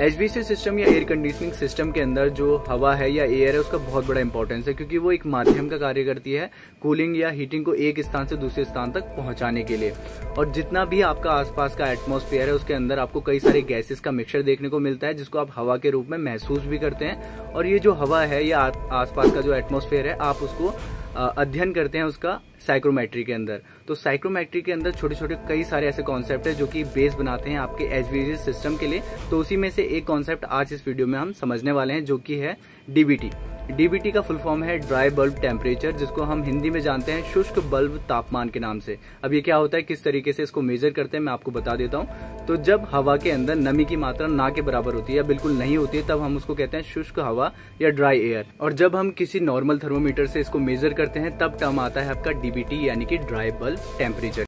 HVAC system या air conditioning system के अंदर जो हवा है या एयर है उसका बहुत बड़ा इंपॉर्टेंस है, क्योंकि वो एक माध्यम का कार्य करती है कूलिंग या हीटिंग को एक स्थान से दूसरे स्थान तक पहुंचाने के लिए। और जितना भी आपका आसपास का एटमॉस्फेयर है उसके अंदर आपको कई सारे गैसेस का मिक्सचर देखने को मिलता है जिसको आप हवा के रूप में महसूस भी करते हैं। और ये जो हवा है या आसपास का जो एटमॉस्फेयर है आप उसको अध्ययन करते हैं उसका साइक्रोमेट्री के अंदर। तो साइक्रोमेट्री के अंदर छोटे छोटे कई सारे ऐसे कॉन्सेप्ट है जो कि बेस बनाते हैं आपके एचवीएसी सिस्टम के लिए। तो उसी में से एक कॉन्सेप्ट आज इस वीडियो में हम समझने वाले हैं जो कि है डीबीटी। डीबीटी का फुल फॉर्म है ड्राई बल्ब टेम्परेचर, जिसको हम हिंदी में जानते हैं शुष्क बल्ब तापमान के नाम से। अब ये क्या होता है, किस तरीके से इसको मेजर करते हैं, मैं आपको बता देता हूँ। तो जब हवा के अंदर नमी की मात्रा ना के बराबर होती है या बिल्कुल नहीं होती है, तब हम उसको कहते हैं शुष्क हवा या ड्राई एयर। और जब हम किसी नॉर्मल थर्मोमीटर से इसको मेजर करते हैं तब टर्म आता है आपका डीबीटी यानी कि ड्राई बल्ब टेम्परेचर।